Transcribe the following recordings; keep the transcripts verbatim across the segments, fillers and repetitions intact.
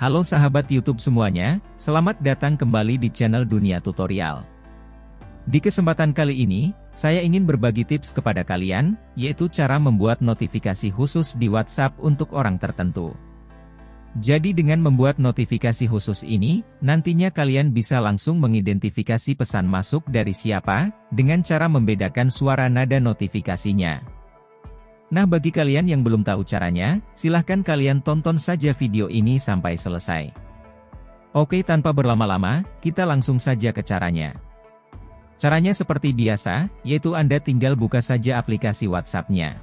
Halo sahabat YouTube semuanya, selamat datang kembali di channel Dunia Tutorial. Di kesempatan kali ini, saya ingin berbagi tips kepada kalian, yaitu cara membuat notifikasi khusus di WhatsApp untuk orang tertentu. Jadi dengan membuat notifikasi khusus ini, nantinya kalian bisa langsung mengidentifikasi pesan masuk dari siapa, dengan cara membedakan suara nada notifikasinya. Nah, bagi kalian yang belum tahu caranya, silahkan kalian tonton saja video ini sampai selesai. Oke, tanpa berlama-lama, kita langsung saja ke caranya. Caranya seperti biasa, yaitu Anda tinggal buka saja aplikasi WhatsApp-nya.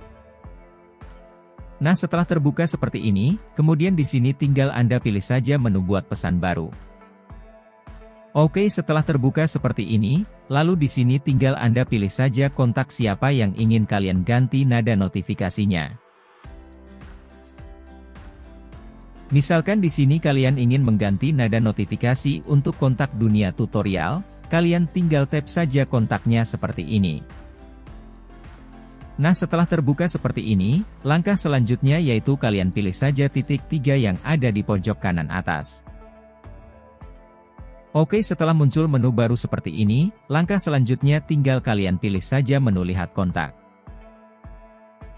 Nah, setelah terbuka seperti ini, kemudian di sini tinggal Anda pilih saja menu buat pesan baru. Oke, setelah terbuka seperti ini, lalu di sini tinggal Anda pilih saja kontak siapa yang ingin kalian ganti nada notifikasinya. Misalkan di sini kalian ingin mengganti nada notifikasi untuk kontak Dunia Tutorial, kalian tinggal tap saja kontaknya seperti ini. Nah, setelah terbuka seperti ini, langkah selanjutnya yaitu kalian pilih saja titik tiga yang ada di pojok kanan atas. Oke, setelah muncul menu baru seperti ini, langkah selanjutnya tinggal kalian pilih saja menu lihat kontak.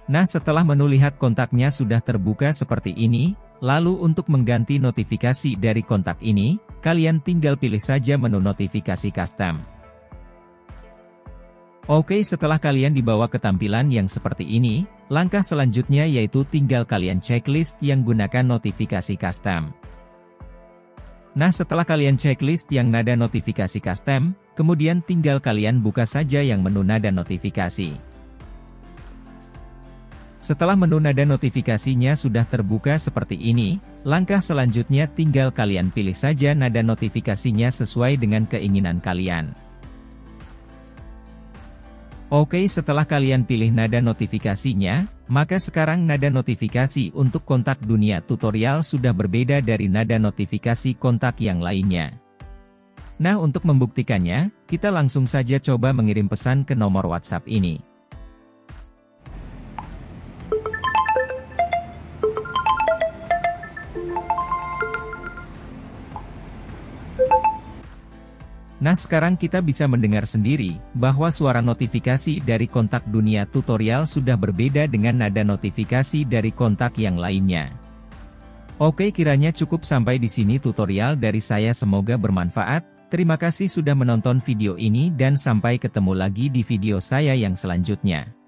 Nah, setelah menu lihat kontaknya sudah terbuka seperti ini, lalu untuk mengganti notifikasi dari kontak ini, kalian tinggal pilih saja menu notifikasi custom. Oke, setelah kalian dibawa ke tampilan yang seperti ini, langkah selanjutnya yaitu tinggal kalian checklist yang gunakan notifikasi custom. Nah, setelah kalian checklist yang nada notifikasi custom, kemudian tinggal kalian buka saja yang menu nada notifikasi. Setelah menu nada notifikasinya sudah terbuka seperti ini, langkah selanjutnya tinggal kalian pilih saja nada notifikasinya sesuai dengan keinginan kalian. Oke, setelah kalian pilih nada notifikasinya, maka sekarang nada notifikasi untuk kontak Dunia Tutorial sudah berbeda dari nada notifikasi kontak yang lainnya. Nah, untuk membuktikannya, kita langsung saja coba mengirim pesan ke nomor WhatsApp ini. Nah, sekarang kita bisa mendengar sendiri, bahwa suara notifikasi dari kontak Dunia Tutorial sudah berbeda dengan nada notifikasi dari kontak yang lainnya. Oke, kiranya cukup sampai di sini tutorial dari saya, semoga bermanfaat. Terima kasih sudah menonton video ini dan sampai ketemu lagi di video saya yang selanjutnya.